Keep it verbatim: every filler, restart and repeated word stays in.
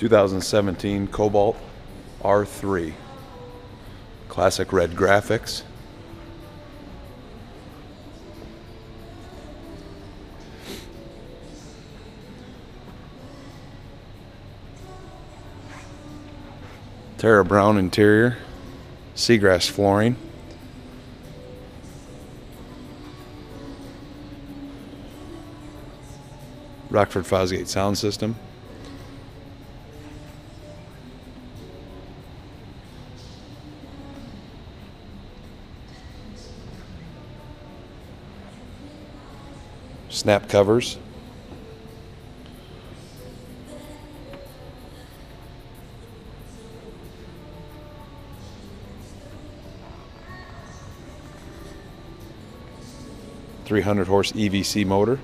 two thousand seventeen Cobalt R three. Classic red graphics. Terra Brown interior, seagrass flooring. Rockford Fosgate sound system. Snap covers. three hundred horse E V C motor.